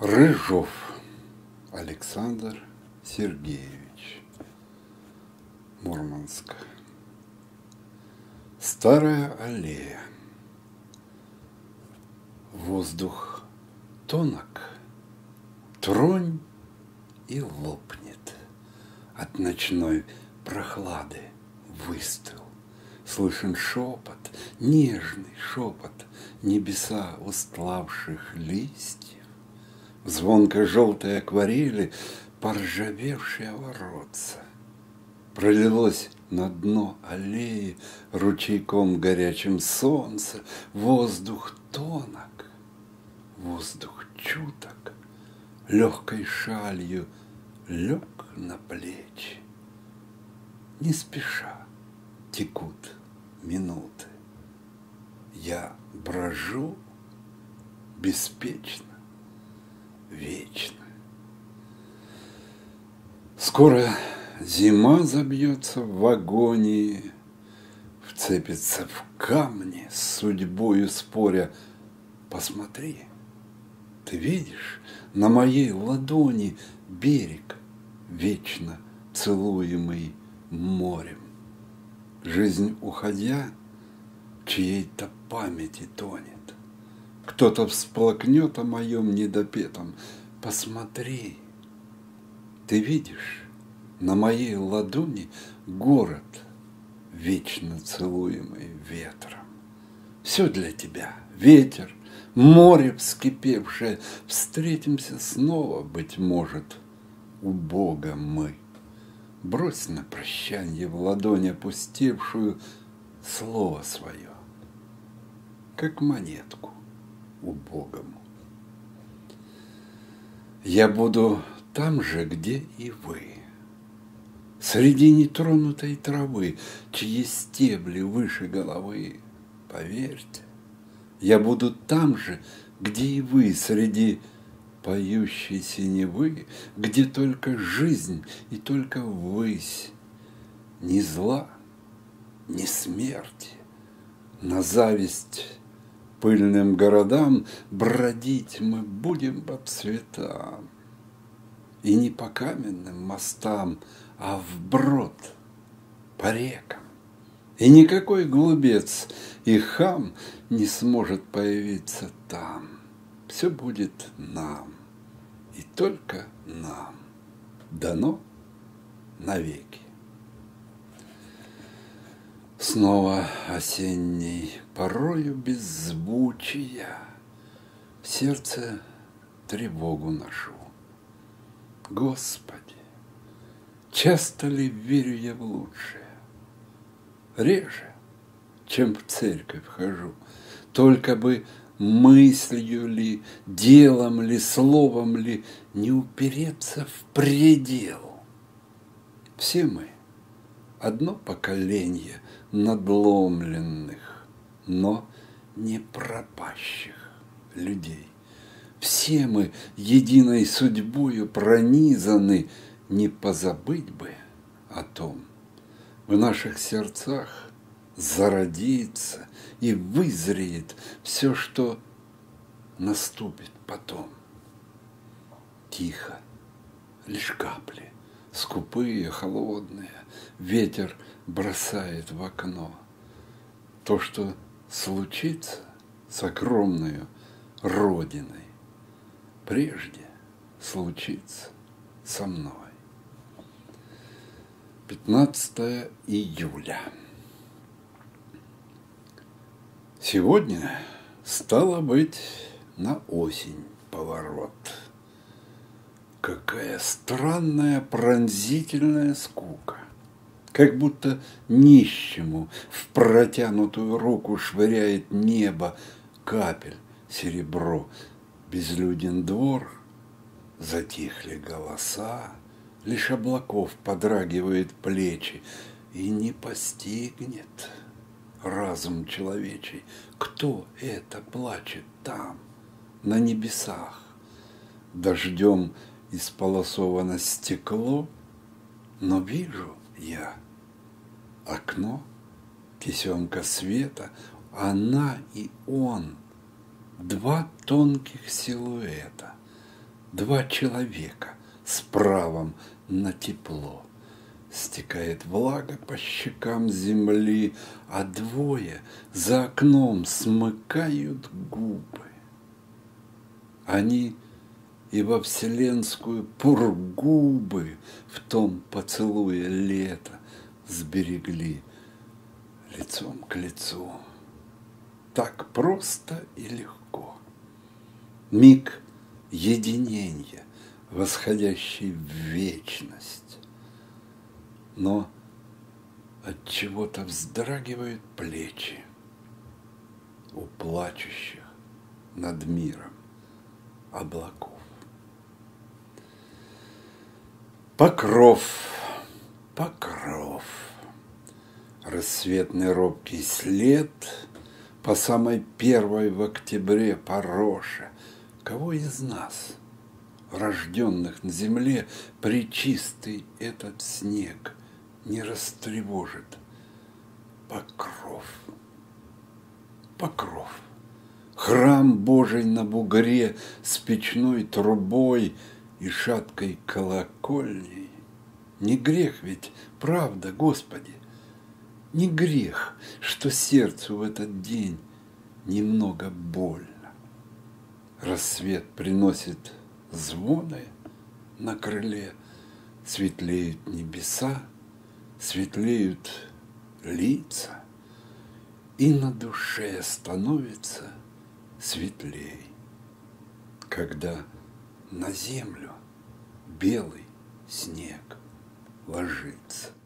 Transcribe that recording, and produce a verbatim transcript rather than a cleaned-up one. Рыжов Александр Сергеевич, Мурманск. Старая аллея. Воздух тонок, тронь и лопнет. От ночной прохлады выстыл. Слышен шепот, нежный шепот небеса устлавших листьев. В звонко-желтой акварели поржавевшие воротца. Пролилось на дно аллеи ручейком горячим солнце. Воздух тонок, воздух чуток, легкой шалью лег на плечи. Не спеша текут минуты. Я брожу беспечно, вечно. Скоро зима забьется в агонии, вцепится в камни, с судьбою споря. Посмотри, ты видишь, на моей ладони берег, вечно целуемый морем. Жизнь, уходя, чьей-то памяти тонет. Кто-то всплакнет о моем недопетом. Посмотри, ты видишь, на моей ладони город, вечно целуемый ветром. Все для тебя, ветер, море вскипевшее. Встретимся снова, быть может, у Бога мы. Брось на прощанье в ладонь опустевшую слово свое, как монетку убогому. Я буду там же, где и вы, среди нетронутой травы, чьи стебли выше головы, поверьте. Я буду там же, где и вы, среди поющей синевы, где только жизнь и только высь, ни зла, ни смерти, на зависть пыльным городам бродить мы будем по цветам. И не по каменным мостам, а вброд по рекам. И никакой глупец и хам не сможет появиться там. Все будет нам, и только нам дано навеки. Снова осенний, порою беззвучия, в сердце тревогу ношу. Господи, часто ли верю я в лучшее? Реже, чем в церковь хожу, только бы мыслью ли, делом ли, словом ли не упереться в предел. Все мы одно поколение надломленных, но не пропащих людей. Все мы единой судьбою пронизаны, не позабыть бы о том. В наших сердцах зародится и вызреет все, что наступит потом. Тихо, лишь капли, скупые, холодные, ветер бросает в окно. То, что случится с огромной родиной, прежде случится со мной. пятнадцатое июля. Сегодня, стало быть, на осень поворот. Какая странная пронзительная скука, как будто нищему в протянутую руку швыряет небо капель серебро. Безлюден двор, затихли голоса, лишь облаков подрагивает плечи, и не постигнет разум человечий, кто это плачет там, на небесах. Дождем исполосовано стекло, но вижу я окно, тесемка света, она и он, два тонких силуэта, Два человека с правом на тепло. Стекает влага по щекам земли, а двое за окном смыкают губы. Они и во вселенскую пургубы в том поцелуе лета сберегли лицом к лицу. Так просто и легко. Миг единения, восходящий в вечность. Но от чего-то вздрагивают плечи у плачущих над миром облаков. Покров, покров, рассветный робкий след по самой первой в октябре пороше. Кого из нас, рожденных на земле, пречистый этот снег не растревожит? Покров, покров, храм Божий на бугре с печной трубой и шаткой колокольней. Не грех ведь, правда, Господи, не грех, что сердцу в этот день немного больно. Рассвет приносит звоны на крыле, светлеют небеса, светлеют лица, и на душе становится светлей, когда на землю белый снег ложится.